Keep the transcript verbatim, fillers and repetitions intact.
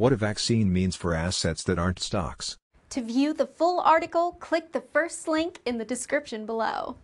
What a vaccine means for assets that aren't stocks. To view the full article, click the first link in the description below.